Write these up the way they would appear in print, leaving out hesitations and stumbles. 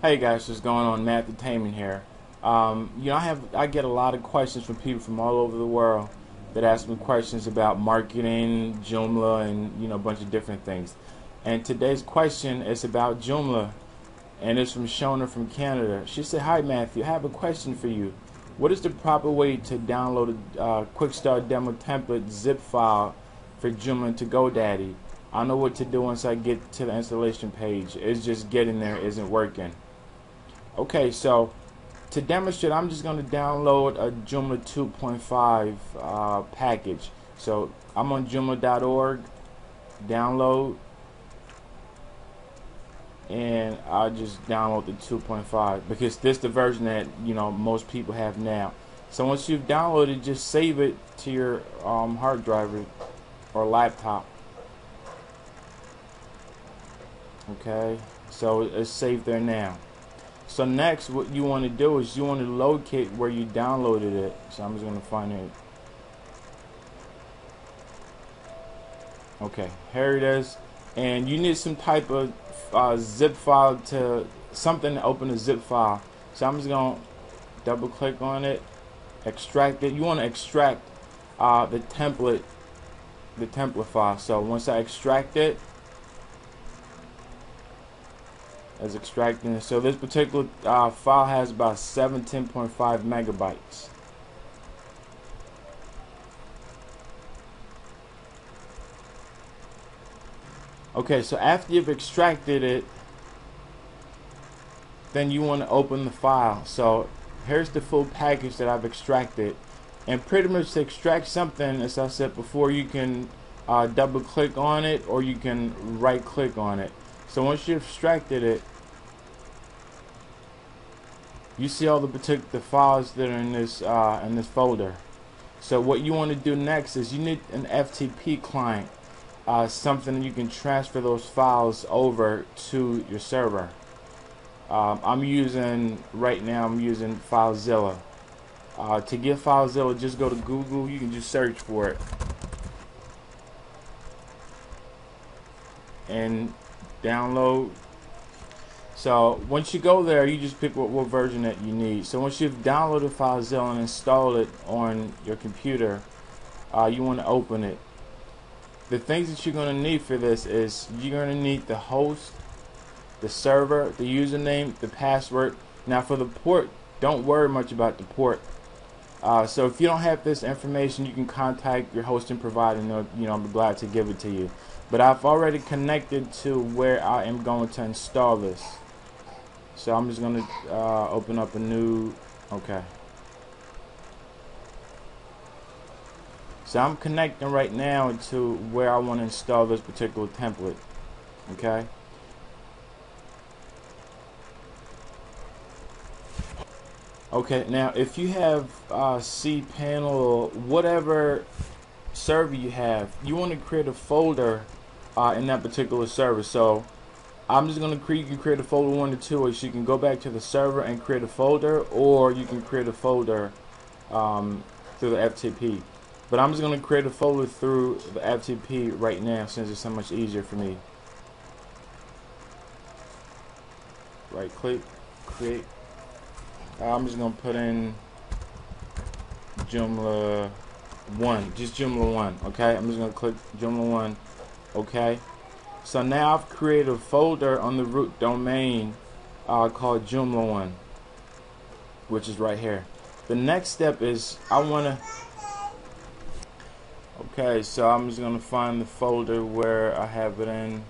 Hey guys, what's going on? Matthew Tamin here. I get a lot of questions from people from all over the world that ask me questions about marketing, Joomla, and a bunch of different things. And today's question is about Joomla, and it's from Shona from Canada. She said, "Hi Matthew, I have a question for you. What is the proper way to download a quick start demo template zip file for Joomla to GoDaddy? I know what to do once I get to the installation page. It's just getting there isn't working." Okay, so to demonstrate, I'm just going to download a Joomla 2.5 package. So I'm on Joomla.org, download, and I'll just download the 2.5 because this is the version that most people have now. So once you've downloaded, just save it to your hard drive or laptop. Okay, so it's saved there now. So next, what you want to do is you want to locate where you downloaded it. So I'm just going to find it. Okay, here it is. And you need some type of zip file to open a zip file. So I'm just going to double click on it, extract it. You want to extract the template file. So once I extract it, as extracting it. So this particular file has about 17.5 megabytes. Okay, so after you've extracted it, then you want to open the file. So here's the full package that I've extracted. And pretty much to extract something, as I said before, you can double click on it or you can right click on it. So once you've extracted it, you see all the particular files that are in this folder. So what you want to do next is you need an FTP client, something you can transfer those files over to your server. I'm using FileZilla. To get FileZilla, just go to Google. You can just search for it and download. So once you go there, you just pick what version that you need. So once you've downloaded FileZilla and installed it on your computer, you want to open it. The things that you're going to need for this is you're going to need the host, the server, the username, the password. Now for the port, don't worry much about the port. So if you don't have this information, you can contact your hosting provider and I'll be glad to give it to you. But I've already connected to where I am going to install this. So I'm just going to open up a new... Okay. So I'm connecting right now to where I want to install this particular template. Okay. Okay, now if you have cPanel or whatever server you have, you want to create a folder in that particular server. So I'm just going to create, you can create a folder 1 to 2, so you can go back to the server and create a folder, or you can create a folder through the FTP. But I'm just going to create a folder through the FTP right now since it's so much easier for me. Right click, create. I'm just going to put in Joomla 1, just Joomla 1, okay? I'm just going to click Joomla 1, okay? So now I've created a folder on the root domain called Joomla 1, which is right here. The next step is I want to, okay, so I'm just going to find the folder where I have it in.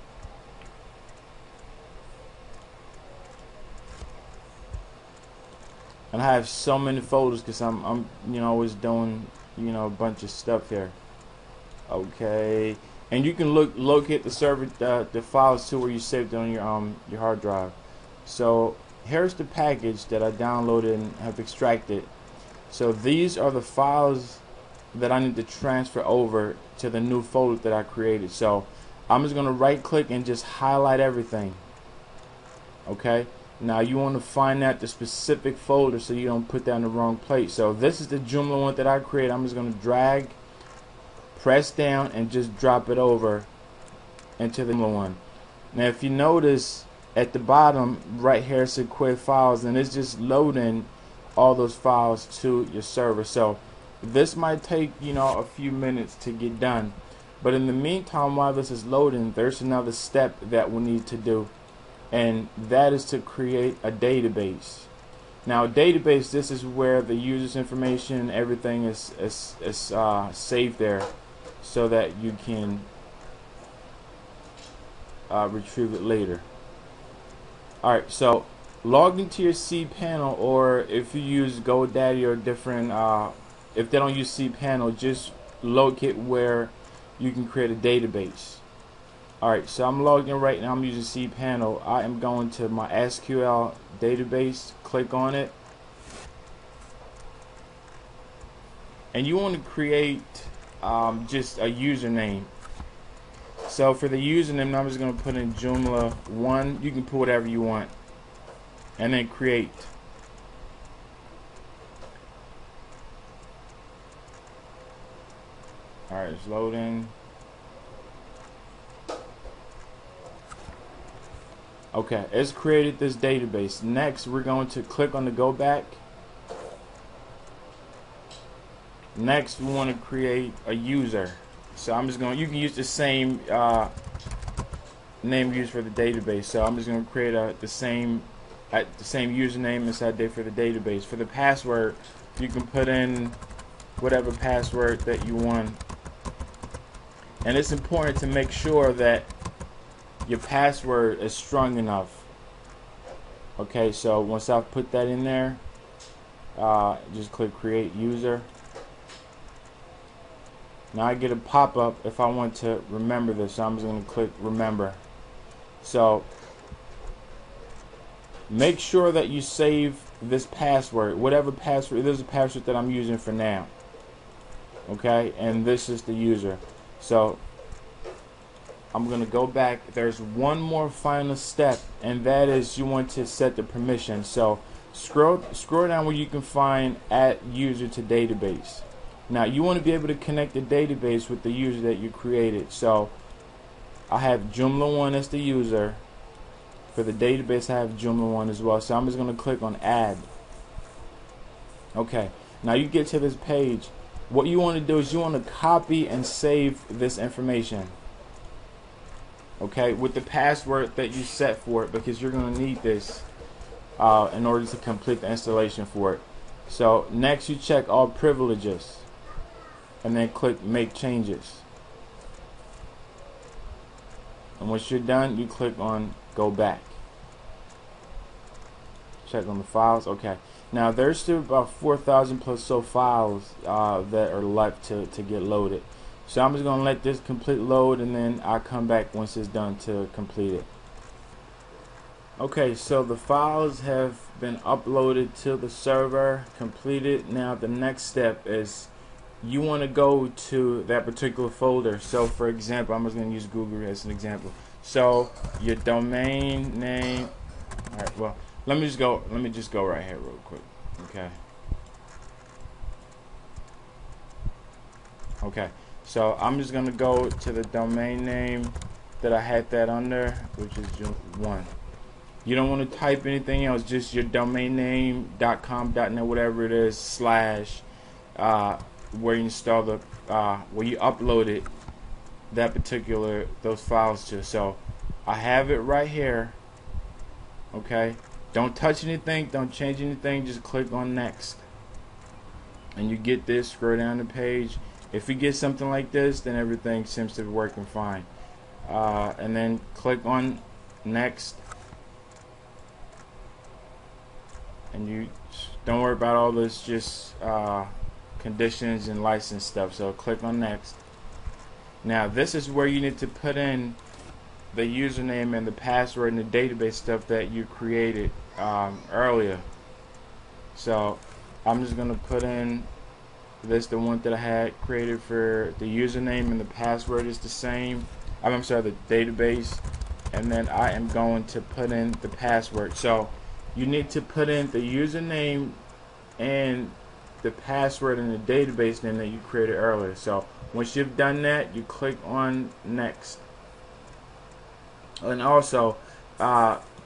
And I have so many folders because I'm always doing a bunch of stuff here. Okay, and you can locate the server, the files to where you saved on your hard drive. So here's the package that I downloaded and have extracted. So these are the files that I need to transfer over to the new folder that I created. So I'm just gonna right click and just highlight everything. Okay. Now you want to find out the specific folder so you don't put that in the wrong place. So this is the Joomla one that I created. I'm just going to drag, press down, and just drop it over into the Joomla one. Now if you notice, at the bottom right here it says Query Files, and it's just loading all those files to your server. So this might take, you know, a few minutes to get done, but in the meantime, while this is loading, there's another step that we need to do, and that is to create a database. Now, a database, this is where the user's information, everything is saved there, so that you can retrieve it later. Alright, so log into your cPanel, or if you use GoDaddy or different, if they don't use cPanel, just locate where you can create a database. Alright, so I'm logged in right now. I'm using cPanel. I am going to my SQL database, click on it, and you want to create just a username. So for the username, I'm just going to put in Joomla1. You can put whatever you want, and then create. Alright, it's loading. Okay, it's created this database. Next, we're going to click on the go back. Next, we want to create a user. So I'm just going. You can use the same name used for the database. So I'm just going to create the same username as I did for the database. For the password, you can put in whatever password that you want. And it's important to make sure that your password is strong enough. Okay, so once I've put that in there, just click create user. Now I get a pop-up if I want to remember this, so I'm just going to click remember. So make sure that you save this password, whatever password. This is a password that I'm using for now. Okay, and this is the user. So I'm going to go back. There's one more final step, and that is you want to set the permission. So scroll down where you can find add user to database. Now you want to be able to connect the database with the user that you created. So I have Joomla1 as the user. For the database, I have Joomla1 as well. So I'm just going to click on add. Okay, now you get to this page. What you want to do is you want to copy and save this information. Okay, with the password that you set for it, because you're going to need this in order to complete the installation for it. So next, you check all privileges, and then click make changes. And once you're done, you click on go back. Check on the files. Okay, now there's still about 4,000 plus so files that are left to get loaded. So I'm just going to let this complete load, and then I'll come back once it's done to complete it. Okay, so the files have been uploaded to the server, completed. Now the next step is you want to go to that particular folder. So for example, I'm just going to use Google as an example. So your domain name. All right, well, let me just go right here real quick. Okay. Okay. So I'm just going to go to the domain name that I had that under, which is Joomla1. You don't want to type anything else, just your domain name, .com, .net, whatever it is, slash, where you install the, where you uploaded that particular, those files to. So I have it right here. Okay, don't touch anything, don't change anything, just click on next. And you get this, scroll down the page. If you get something like this, then everything seems to be working fine. And then click on next, and you don't worry about all this, just conditions and license stuff. So click on next. Now this is where you need to put in the username and the password and the database stuff that you created earlier. So I'm just going to put in this, the one that I had created for the username, and the password is the same. I'm sorry, the database. And then I am going to put in the password. So you need to put in the username and the password and the database name that you created earlier. So once you've done that, you click on next. And also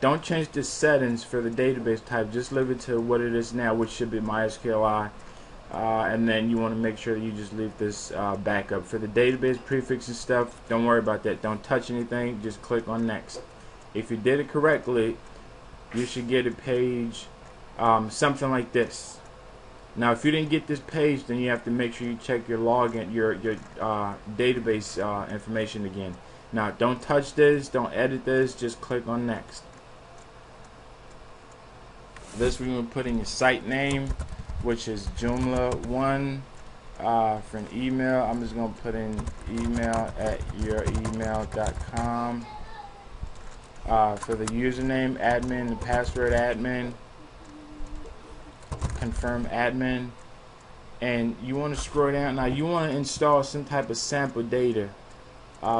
Don't change the settings for the database type, just leave it to what it is now, which should be MySQL. And then you want to make sure that you just leave this backup. For the database prefix and stuff, don't worry about that. Don't touch anything, just click on next. If you did it correctly, you should get a page something like this. Now if you didn't get this page, then you have to make sure you check your login, your database information again. Now don't touch this, don't edit this, just click on next. This we're going to put in your site name, which is Joomla1. For an email, I'm just going to put in email at youremail.com. For the username, admin, the password, admin, confirm admin. And you want to scroll down. Now you want to install some type of sample data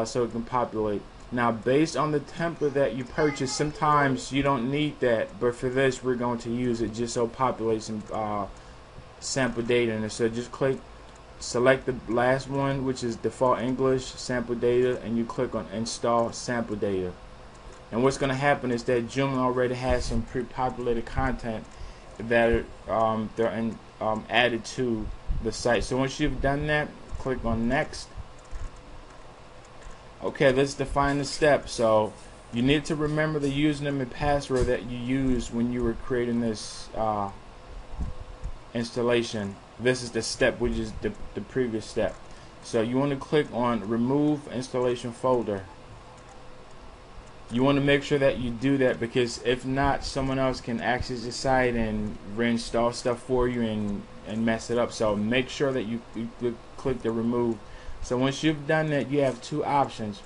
so it can populate. Now based on the template that you purchased, sometimes you don't need that, but for this we're going to use it just so it populates some sample data in it. So just click, select the last one, which is default English sample data, and you click on install sample data. And what's going to happen is that Joomla already has some pre-populated content that they're added to the site. So once you've done that, click on next. Okay, let's define the step. So you need to remember the username and password that you used when you were creating this installation. This is the step, which is the previous step. So you want to click on remove installation folder. You want to make sure that you do that, because if not, someone else can access the site and reinstall stuff for you and mess it up. So make sure that you click the remove. So once you've done that, you have two options.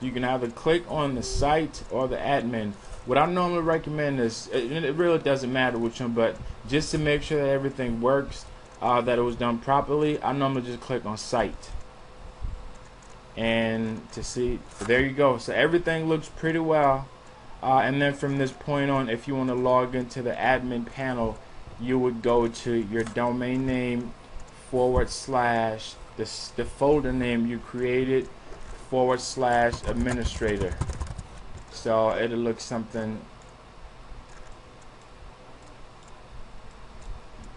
You can either click on the site or the admin. What I normally recommend is, it really doesn't matter which one, but just to make sure that everything works, that it was done properly, I normally just click on site. And to see, there you go. So everything looks pretty well. And then from this point on, if you want to log into the admin panel, you would go to your domain name / the folder name you created / administrator. So it'll look something.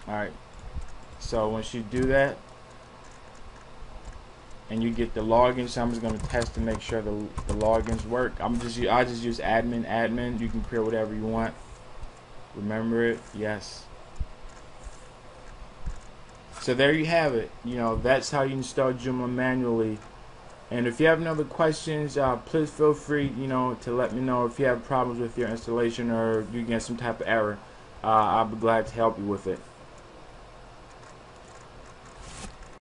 Alright, so once you do that and you get the login, so I'm just going to test to make sure the logins work. I just use admin. You can create whatever you want. Remember it? Yes. So there you have it. You know, that's how you install Joomla manually. And if you have any other questions, please feel free, you know, to let me know if you have problems with your installation or you get some type of error. I'll be glad to help you with it.